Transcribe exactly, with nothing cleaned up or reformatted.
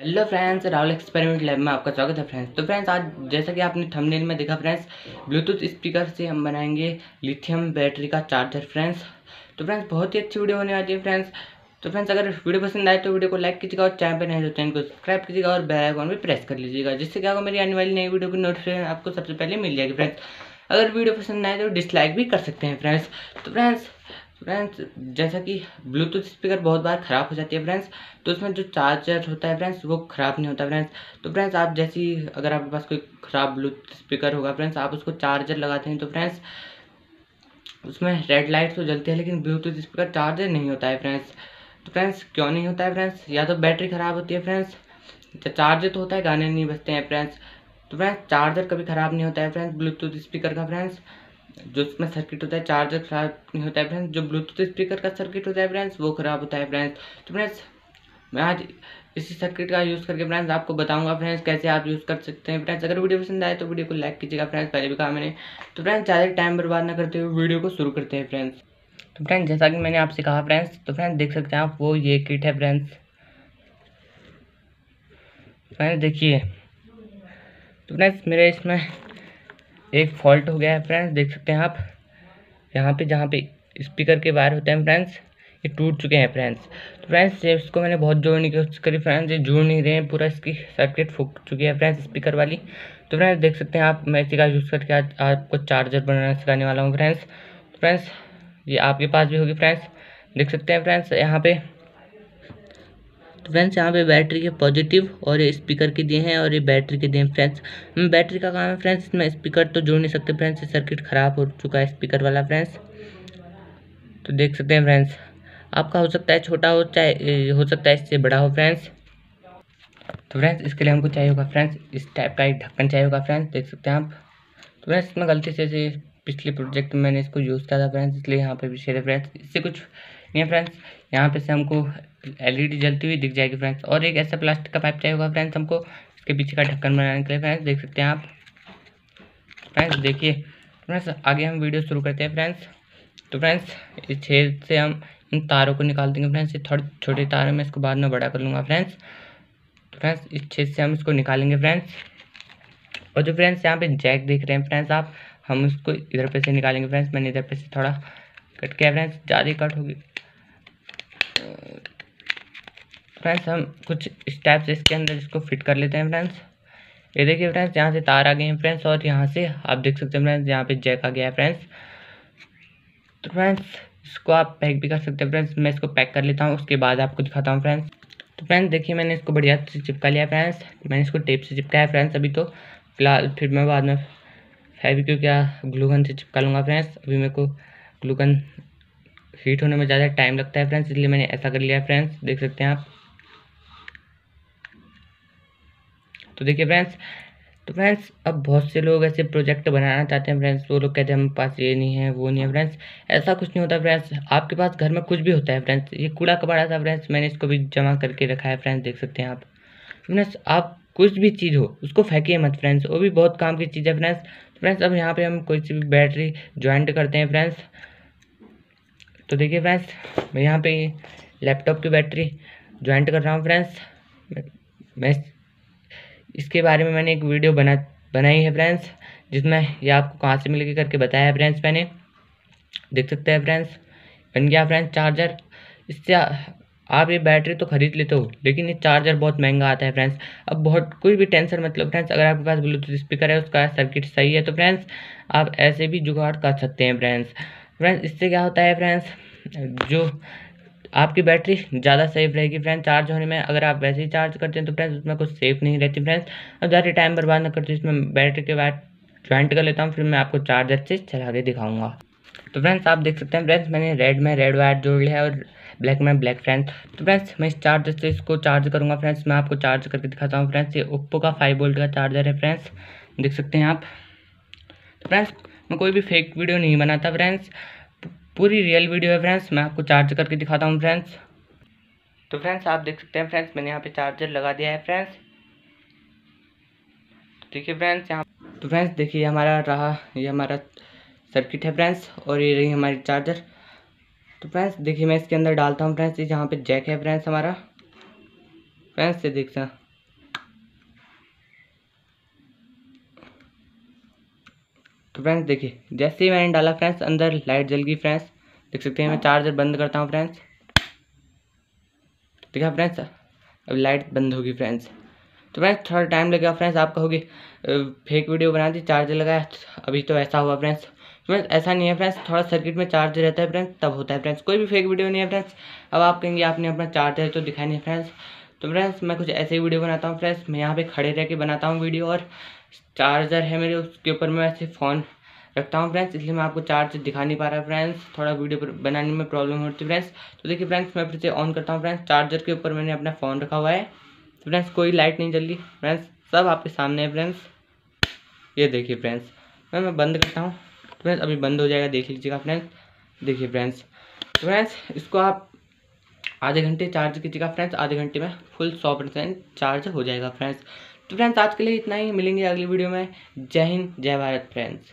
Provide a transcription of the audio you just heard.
Hello friends, Rahul experiment lab में आपका स्वागत है फ्रेंड्स। तो फ्रेंड्स, आज जैसा कि आपने थंबनेल में देखा फ्रेंड्स, ब्लूटूथ स्पीकर से हम बनाएंगे लिथियम बैटरी का चार्जर फ्रेंड्स। तो फ्रेंड्स, बहुत ही अच्छी वीडियो होने वाली है फ्रेंड्स। तो फ्रेंड्स, अगर वीडियो पसंद आए तो वीडियो को लाइक कीजिएगा और चैनल पर नहीं तो चैनल को सब्सक्राइब कीजिएगा और बेल आइकॉन भी प्रेस कर लीजिएगा, जिससे क्या होगा मेरी आने वाली नई वीडियो की नोटिफिकेशन आपको सबसे पहले मिल जाएगी फ्रेंड्स। अगर वीडियो पसंद आए तो डिसलाइक भी कर सकते हैं फ्रेंड्स। तो फ्रेंड्स फ्रेंड्स जैसा कि ब्लूटूथ स्पीकर बहुत बार ख़राब हो जाती है फ्रेंड्स, तो उसमें जो चार्जर होता है फ्रेंड्स वो ख़राब नहीं होता फ्रेंड्स। तो फ्रेंड्स, आप जैसी अगर आपके पास कोई ख़राब ब्लूटूथ स्पीकर होगा फ्रेंड्स, आप उसको चार्जर लगाते हैं तो फ्रेंड्स उसमें रेड लाइट तो जलती है, लेकिन ब्लूटूथ स्पीकर चार्जर नहीं होता है फ्रेंड्स। तो फ्रेंड्स क्यों नहीं होता है फ्रेंड्स? या तो बैटरी ख़राब होती है फ्रेंड्स, चार्जर तो होता है, गाने नहीं बजते हैं फ्रेंड्स। तो फ्रेंड्स, चार्जर कभी ख़राब नहीं होता है फ्रेंड्स ब्लूटूथ स्पीकर का फ्रेंड्स। जो उसमें सर्किट होता है चार्जर खराब नहीं होता है फ्रेंड्स, जो ब्लूटूथ स्पीकर का सर्किट होता है फ्रेंड्स वो ख़राब होता है फ्रेंड्स। तो फ्रेंड्स, मैं आज इसी सर्किट का यूज़ करके फ्रेंड्स आपको बताऊंगा फ्रेंड्स कैसे आप यूज़ कर सकते हैं फ्रेंड्स। अगर वीडियो पसंद आए तो वीडियो को लाइक कीजिएगा फ्रेंड्स, पहले भी कहा मैंने। तो फ्रेंड्स, ज़्यादा टाइम बर्बाद ना करते हुए वीडियो को शुरू करते हैं फ्रेंड्स। तो फ्रेंड्स, जैसा कि मैंने आपसे कहा फ्रेंड्स, तो फ्रेंड्स देख सकते हैं आप, वो ये किट है फ्रेंड्स। फ्रेंड्स देखिए, तो फ्रेंड्स मेरे इसमें एक फॉल्ट हो गया है फ्रेंड्स, देख सकते हैं आप यहाँ पे जहाँ पे स्पीकर के वायर होते हैं फ्रेंड्स ये टूट चुके हैं फ्रेंड्स। तो फ्रेंड्स इसको मैंने बहुत जोड़ने की कोशिश करी फ्रेंड्स, ये जोड़ नहीं रहे हैं, पूरा इसकी सर्किट फूक चुकी है फ्रेंड्स स्पीकर वाली। तो फ्रेंड्स देख सकते हैं आप, मैं इसी का यूज़ करके आज आपको चार्जर बनाना सिखाने वाला हूँ फ्रेंड्स। तो फ्रेंड्स ये आपके पास भी होगी फ्रेंड्स, देख सकते हैं फ्रेंड्स यहाँ पे। तो फ्रेंड्स यहाँ पे बैटरी के पॉजिटिव और ये स्पीकर के दिए हैं और ये बैटरी के दिए हैं फ्रेंड्स। बैटरी का काम है फ्रेंड्स, इसमें स्पीकर तो जोड़ नहीं सकते फ्रेंड्स, ये सर्किट ख़राब हो चुका है स्पीकर वाला फ्रेंड्स। तो देख सकते हैं फ्रेंड्स, आपका हो सकता है छोटा हो, चाहे हो सकता है इससे बड़ा हो फ्रेंड्स। तो फ्रेंड्स इसके लिए हमको चाहिए होगा फ्रेंड्स इस टाइप का एक ढक्कन चाहिए होगा फ्रेंड्स, देख सकते हैं आप। तो फ्रेंड्स इसमें गलती से पिछले प्रोजेक्ट में मैंने इसको यूज़ किया था फ्रेंड्स, इसलिए यहाँ पर भी शेयर है फ्रेंड्स। इससे कुछ नहीं फ्रेंड्स, यहाँ पे से हमको एलईडी जलती हुई दिख जाएगी फ्रेंड्स। और एक ऐसा प्लास्टिक का पाइप चाहिए होगा फ्रेंड्स हमको इसके पीछे का ढक्कन बनाने के लिए फ्रेंड्स, देख सकते हैं आप। फ्रेंड्स देखिए फ्रेंड्स, आगे हम वीडियो शुरू करते हैं फ्रेंड्स। तो फ्रेंड्स इस छेद से हम इन तारों को निकाल देंगे फ्रेंड्स, ये थोड़े छोटे तार में इसको बाद में बड़ा कर लूँगा फ्रेंड्स। तो फ्रेंड्स इस छेद से हम इसको निकालेंगे फ्रेंड्स, और जो फ्रेंड्स यहाँ पर जैक देख रहे हैं फ्रेंड्स आप, हम उसको इधर पे से निकालेंगे फ्रेंड्स। मैंने इधर पे से थोड़ा कट किया फ्रेंड्स, ज़्यादा कट होगी फ्रेंड्स। हम कुछ स्टेप्स इसके अंदर इसको फिट कर लेते हैं फ्रेंड्स। ये देखिए फ्रेंड्स, यहाँ से तार आ गए हैं फ्रेंड्स, और यहाँ से आप देख सकते हैं फ्रेंड्स यहाँ पे जैक आ गया है फ्रेंड्स। तो फ्रेंड्स इसको आप पैक भी कर सकते हैं फ्रेंड्स, मैं इसको पैक कर लेता हूँ, उसके बाद आपको दिखाता हूँ फ्रेंड्स। तो फ्रेंड्स देखिए, मैंने इसको बढ़िया से चिपका लिया फ्रेंड्स, मैंने इसको टेप से चिपकाया फ्रेंड्स अभी तो फिलहाल, फिर मैं बाद में फेविक्विक क्या ग्लूगन से चिपका लूँगा फ्रेंड्स। अभी मेरे को ग्लूगन हीट होने में ज़्यादा टाइम लगता है फ्रेंड्स, इसलिए मैंने ऐसा कर लिया है फ्रेंड्स, देख सकते हैं आप। तो देखिए फ्रेंड्स, तो फ्रेंड्स अब बहुत से लोग ऐसे प्रोजेक्ट बनाना चाहते हैं फ्रेंड्स, वो लोग कहते हैं हमारे पास ये नहीं है वो नहीं है फ्रेंड्स। ऐसा कुछ नहीं होता फ्रेंड्स, आपके पास घर में कुछ भी होता है फ्रेंड्स। ये कूड़ा कबाड़ा था फ्रेंड्स, मैंने इसको भी जमा करके रखा है फ्रेंड्स, देख सकते हैं आप। फ्रेंड्स आप कुछ भी चीज़ हो उसको फेंकिए मत फ्रेंड्स, वो भी बहुत काम की चीज़ है फ्रेंड्स। फ्रेंड्स अब यहाँ पे हम कोई सी भी बैटरी ज्वाइंट करते हैं फ्रेंड्स। तो देखिए फ्रेंड्स, मैं यहाँ पे लैपटॉप की बैटरी ज्वाइंट कर रहा हूँ फ्रेंड्स। मैं इसके बारे में मैंने एक वीडियो बना बनाई है फ्रेंड्स, जिसमें ये आपको कहाँ से मिलेगी करके बताया है फ्रेंड्स मैंने, देख सकते हैं फ्रेंड्स। बन गया फ्रेंड्स चार्जर, इससे आप ये बैटरी तो खरीद लेते हो, लेकिन ये चार्जर बहुत महंगा आता है फ्रेंड्स। अब बहुत कोई भी टेंशन मतलब फ्रेंड्स, अगर आपके पास ब्लूटूथ स्पीकर है उसका सर्किट सही है तो फ्रेंड्स आप ऐसे भी जुगाड़ कर सकते हैं फ्रेंड्स। फ्रेंड्स इससे क्या होता है फ्रेंड्स, जो आपकी बैटरी ज़्यादा सेफ रहेगी फ्रेंड्स चार्ज होने में। अगर आप वैसे ही चार्ज करते हैं तो फ्रेंड्स उसमें कुछ सेफ नहीं रहती फ्रेंड्स। अब ज़्यादा टाइम बर्बाद न करते, इसमें बैटरी के बाद ज्वाइंट कर लेता हूँ, फिर मैं आपको चार्जर से चला के दिखाऊंगा। तो फ्रेंड्स आप देख सकते हैं फ्रेंड्स, मैंने रेड में रेड वायर जोड़ लिया है और ब्लैक में ब्लैक फ्रेंड्स। तो फ्रेंड्स मैं इस चार्जर से इसको चार्ज करूँगा फ्रेंड्स, मैं आपको चार्ज करके दिखाता हूँ फ्रेंड्स। ये ओप्पो का फाइव वोल्ट का चार्जर है फ्रेंड्स, देख सकते हैं आप। तो फ्रेंड्स मैं कोई भी फेक वीडियो नहीं बनाता फ्रेंड्स, पूरी रियल वीडियो है फ्रेंड्स, मैं आपको चार्ज करके दिखाता हूँ फ्रेंड्स। तो फ्रेंड्स आप देख सकते हैं फ्रेंड्स, मैंने यहाँ पे चार्जर लगा दिया है फ्रेंड्स। देखिए फ्रेंड्स यहाँ, तो फ्रेंड्स देखिए हमारा रहा ये हमारा सर्किट है फ्रेंड्स, और ये रही हमारी चार्जर। तो फ्रेंड्स देखिए मैं इसके अंदर डालता हूँ फ्रेंड्स, ये जहाँ पे जैक है फ्रेंड्स हमारा फ्रेंड्स, ये देखते हैं फ्रेंड्स देखिए जैसे ही मैंने डाला फ्रेंड्स अंदर लाइट जल गई फ्रेंड्स, देख सकते हैं। मैं चार्जर बंद करता हूँ फ्रेंड्स, देखा फ्रेंड्स अब लाइट बंद होगी फ्रेंड्स। तो फ्रेंड्स थोड़ा टाइम लगेगा फ्रेंड्स, आप कहोगे फेक वीडियो बना दी चार्जर लगाया अभी तो ऐसा हुआ फ्रेंड्स। फ्रेंड्स ऐसा नहीं है फ्रेंड्स, थोड़ा सर्किट में चार्ज रहता है फ्रेंड्स तब होता है फ्रेंड्स, कोई भी फेक वीडियो नहीं है फ्रेंड्स। अब आप कहेंगे आपने अपना चार्जर तो दिखाया नहीं फ्रेंड्स, तो फ्रेंड्स मैं कुछ ऐसे ही वीडियो बनाता हूँ फ्रेंड्स। मैं यहाँ पे खड़े रह के बनाता हूँ वीडियो और चार्जर है मेरे, उसके ऊपर मैं ऐसे फ़ोन रखता हूँ फ्रेंड्स, इसलिए मैं आपको चार्जर दिखा नहीं पा रहा फ्रेंड्स, थोड़ा वीडियो बनाने में प्रॉब्लम होती है फ्रेंड्स। तो देखिए फ्रेंड्स मैं फिर से ऑन करता हूँ फ्रेंड्स, चार्जर के ऊपर मैंने अपना फ़ोन रखा हुआ है। तो फ्रेंड्स कोई लाइट नहीं जल रही फ्रेंड्स, सब आपके सामने है फ्रेंड्स, ये देखिए फ्रेंड्स। मैं बंद करता हूँ फ्रेंड्स, अभी बंद हो जाएगा, देख लीजिएगा फ्रेंड्स। देखिए फ्रेंड्स तो फ्रेंड्स इसको आप आधे घंटे चार्ज कीजिएगा फ्रेंड्स, आधे घंटे में फुल सौ परसेंट चार्ज हो जाएगा फ्रेंड्स। तो फ्रेंड्स आज के लिए इतना ही, मिलेंगे अगली वीडियो में। जय हिंद जय भारत फ्रेंड्स।